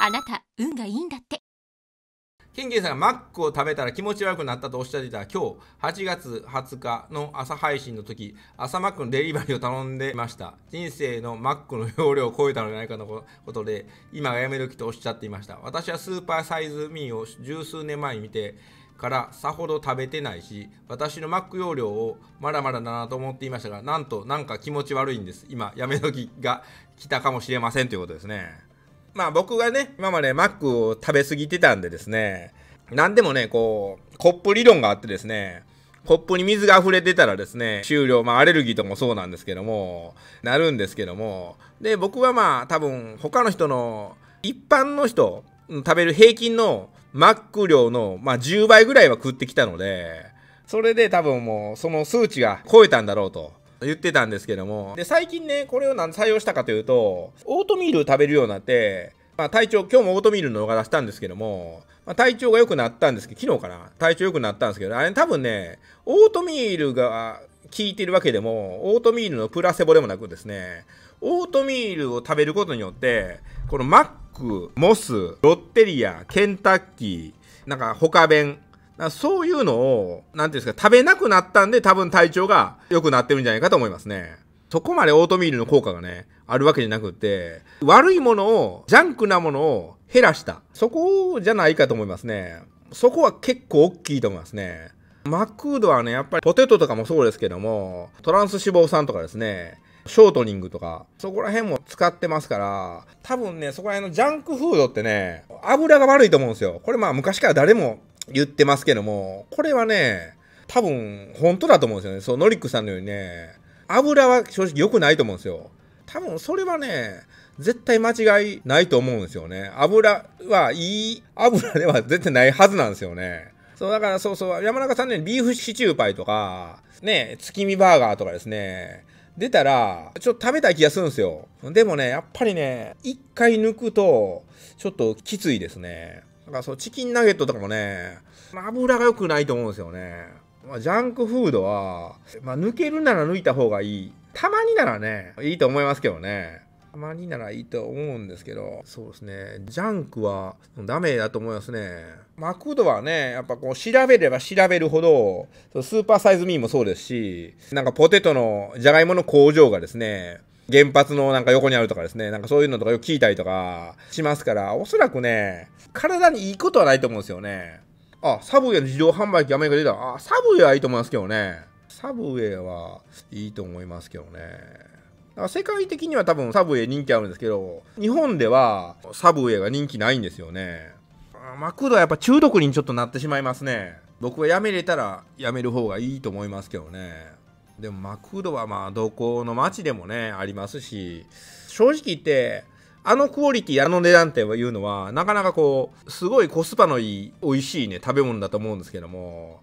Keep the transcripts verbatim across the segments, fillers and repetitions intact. あなた運がいいんだって。ケンケンさんがマックを食べたら気持ち悪くなったとおっしゃっていた今日はちがつはつかの朝配信の時、朝マックのデリバリーを頼んでいました。人生のマックの容量を超えたのではないかのことで、今がやめる気とおっしゃっていました。私はスーパーサイズミーを十数年前に見てからさほど食べてないし、私のマック容量をまだまだだなと思っていましたが、なんとなんか気持ち悪いんです。今やめ時が来たかもしれませんということですね。まあ僕がね、今までマックを食べ過ぎてたんでですね、何でもね、こうコップ理論があってですね、コップに水が溢れてたらですね、終了、まあアレルギーともそうなんですけどもなるんですけども、で僕はまあ多分他の人の一般の人食べる平均のマック量の、まあ、じゅうばいぐらいは食ってきたので、それで多分もうその数値が超えたんだろうと言ってたんですけども、で最近ね、これを何採用したかというと、オートミール食べるようになって、まあ、体調、今日もオートミールの動画出したんですけども、まあ、体調が良くなったんですけど、昨日かな、体調良くなったんですけど、あれ多分ね、オートミールが効いてるわけでも、オートミールのプラセボでもなくですね、オートミールを食べることによって、このマックモス、ロッテリア、ケンタッキー、なんか他弁、そういうのを、なんていうんですか、食べなくなったんで、多分体調が良くなってるんじゃないかと思いますね。そこまでオートミールの効果がね、あるわけじゃなくて、悪いものを、ジャンクなものを減らした。そこじゃないかと思いますね。そこは結構大きいと思いますね。マクドはね、やっぱりポテトとかもそうですけども、トランス脂肪酸とかですね、ショートニングとか、そこら辺も使ってますから、多分ね、そこら辺のジャンクフードってね、油が悪いと思うんですよ。これまあ昔から誰も言ってますけども、これはね、多分本当だと思うんですよね。そう、ノリックさんのようにね、油は正直良くないと思うんですよ。多分それはね、絶対間違いないと思うんですよね。油はいい油では絶対ないはずなんですよね。そう、だからそうそう、山中さんね、ビーフシチューパイとか、ね、月見バーガーとかですね、出たら、ちょっと食べたい気がするんですよ。でもね、やっぱりね、一回抜くと、ちょっときついですね。だからそう、チキンナゲットとかもね、まあ、油が良くないと思うんですよね。まあ、ジャンクフードは、まあ、抜けるなら抜いた方がいい。たまにならね、いいと思いますけどね。たまにならいいと思うんですけど、そうですね、ジャンクはダメだと思いますね。マクドはね、やっぱこう調べれば調べるほど、スーパーサイズミーもそうですし、なんかポテトのじゃがいもの工場がですね、原発のなんか横にあるとかですね、なんかそういうのとかよく聞いたりとかしますから、おそらくね、体にいいことはないと思うんですよね。あ、サブウェイの自動販売機アメリカで出た。あ、サブウェイはいいと思いますけどね。サブウェイはいいと思いますけどね。世界的には多分サブウェイ人気あるんですけど、日本ではサブウェイが人気ないんですよね。マクドはやっぱ中毒にちょっとなってしまいますね。僕はやめれたらやめる方がいいと思いますけどね。でもマクドはまあどこの街でもねありますし、正直言ってあのクオリティあの値段っていうのはなかなかこうすごいコスパのいい美味しいね食べ物だと思うんですけども、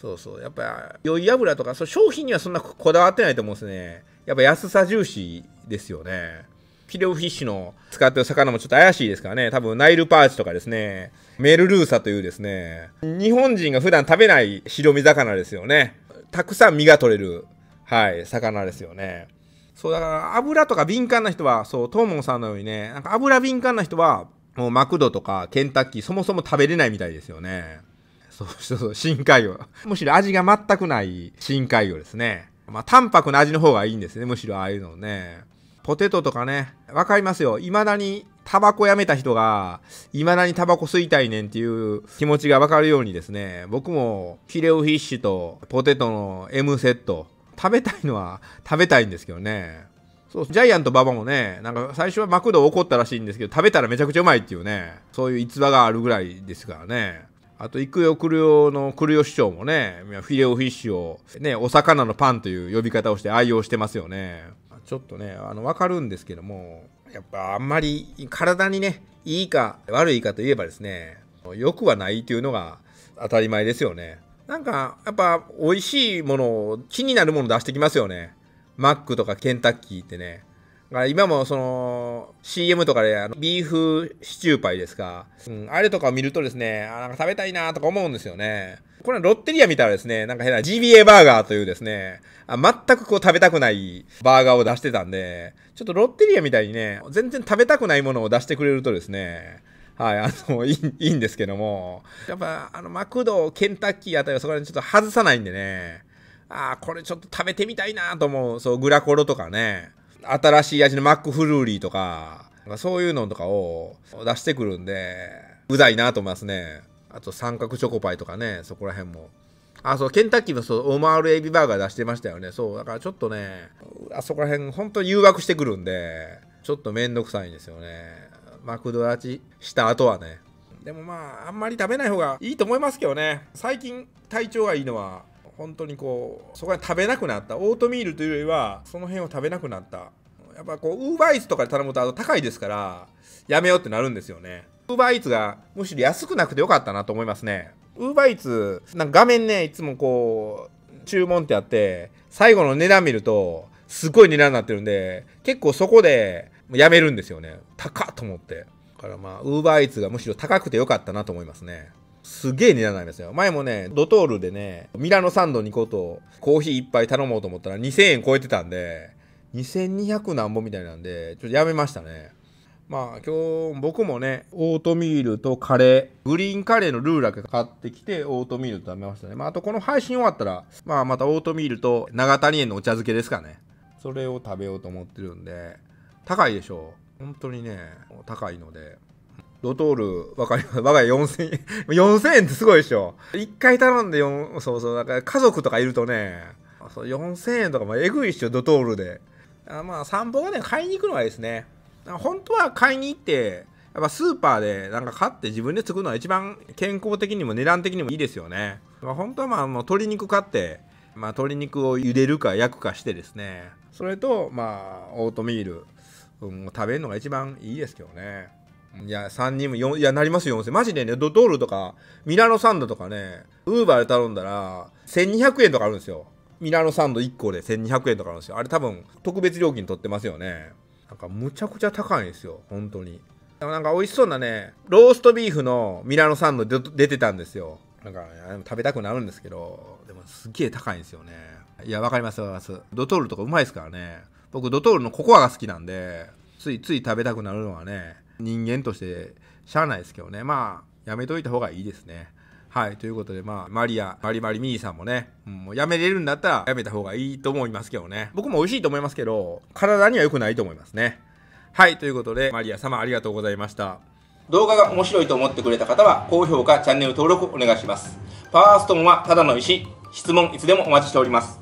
そうそうやっぱり酔い油とかそう商品にはそんなこだわってないと思うんですね。やっぱ安さ重視ですよね。フィレオフィッシュの使ってる魚もちょっと怪しいですからね。多分ナイルパーチとかですね、メルルーサというですね、日本人が普段食べない白身魚ですよね。たくさん身が取れる、はい、魚ですよね。そう、だから油とか敏感な人は、そう、トーモンさんのようにね、なんか油敏感な人は、もうマクドとかケンタッキーそもそも食べれないみたいですよね。そうそうそう、深海魚。むしろ味が全くない深海魚ですね。まあ、淡白な味の方がいいんですね。むしろああいうのね。ポテトとかね、わかりますよ。未だにタバコやめた人が、未だにタバコ吸いたいねんっていう気持ちがわかるようにですね、僕もフィレオフィッシュとポテトの エム セット、食べたいのは食べたいんですけどね。そう、ジャイアント馬場もね、なんか最初はマクド怒ったらしいんですけど、食べたらめちゃくちゃうまいっていうね、そういう逸話があるぐらいですからね。あと、イクヨクルヨのクルヨ市長もね、フィレオフィッシュを、ね、お魚のパンという呼び方をして愛用してますよね。ちょっとね、あの、わかるんですけども、やっぱあんまり体にね、いいか悪いかといえばですね、良くはないというのが当たり前ですよね。なんか、やっぱ美味しいものを、気になるもの出してきますよね。マックとかケンタッキーってね。今もその シーエム とかであのビーフシチューパイですか、うん、あれとかを見るとですね、あなんか食べたいなとか思うんですよね。これロッテリア見たらですね、なんか変な ジービーエー バーガーというですね、あ全くこう食べたくないバーガーを出してたんで、ちょっとロッテリアみたいにね、全然食べたくないものを出してくれるとですね、はい、あのいい、いいんですけども、やっぱあのマクド、ケンタッキーあたりはそこら辺ちょっと外さないんでね、ああ、これちょっと食べてみたいなと思う、そうグラコロとかね、新しい味のマックフルーリーとか、そういうのとかを出してくるんで、うざいなと思いますね。あと三角チョコパイとかね、そこら辺も。あ、そう、ケンタッキーのそうオマールエビバーガー出してましたよね。そう、だからちょっとね、あそこら辺、本当に誘惑してくるんで、ちょっとめんどくさいんですよね。マクド立ちした後はね。でもまあ、あんまり食べない方がいいと思いますけどね。最近、体調がいいのは、本当にこう、そこで食べなくなった。オートミールというよりは、その辺を食べなくなった。やっぱこう、ウーバーイーツとかで頼むと高いですから、やめようってなるんですよね。ウーバーイーツがむしろ安くなくてよかったなと思いますね。ウーバーイーツ、なんか画面ね、いつもこう、注文ってあって、最後の値段見ると、すごい値段になってるんで、結構そこでやめるんですよね。高っと思って。だからまあ、ウーバーイーツがむしろ高くてよかったなと思いますね。すげえ値段になりますよ。前もね、ドトールでね、ミラノサンドにこと、コーヒー一杯頼もうと思ったらにせんえん超えてたんで、にせんにひゃくなんぼみたいなんで、ちょっとやめましたね。まあ今日僕もね、オートミールとカレー、グリーンカレーのルーだけ買ってきて、オートミールと食べましたね。まああとこの配信終わったら、まあまたオートミールと長谷園のお茶漬けですかね。それを食べようと思ってるんで、高いでしょう。本当にね、高いので。ドトール、わかります。我が家よんせんえん。よんせんえんってすごいでしょ。いっかい頼んでよん、そうそう、だから家族とかいるとね、そうよんせんえんとかもえぐいっしょ、ドトールで。あ、まあ散歩がね、買いに行くのがいいですね。本当は買いに行って、やっぱスーパーでなんか買って自分で作るのが一番健康的にも値段的にもいいですよね。まあ、本当はまあもう鶏肉買って、まあ、鶏肉を茹でるか焼くかしてですね、それとまあオートミール、うん、食べるのが一番いいですけどね。いや、さんにんも、よん、いや、なりますよ、よんせん。マジでね、ドトールとか、ミラノサンドとかね、ウーバーで頼んだら、せんにひゃくえんとかあるんですよ。ミラノサンドいっこでせんにひゃくえんとかあるんですよ。あれ多分、特別料金取ってますよね。なんかむちゃくちゃ高いんですよ、本当に。でもなんか美味しそうなね、ローストビーフのミラノサンドで出てたんですよ。なんか、ね、食べたくなるんですけど、でもすげえ高いんですよね。いや、わかります、わかります。ドトールとかうまいですからね。僕、ドトールのココアが好きなんで、ついつい食べたくなるのはね、人間としてしゃあないですけどね。まあ、やめといた方がいいですね。はい、ということで、まあ、マリア、マリマリミーさんもね、うん、もうやめれるんだったらやめた方がいいと思いますけどね。僕も美味しいと思いますけど、体には良くないと思いますね。はい、ということで、マリア様ありがとうございました。動画が面白いと思ってくれた方は、高評価、チャンネル登録お願いします。パワーストーンはただの石、質問いつでもお待ちしております。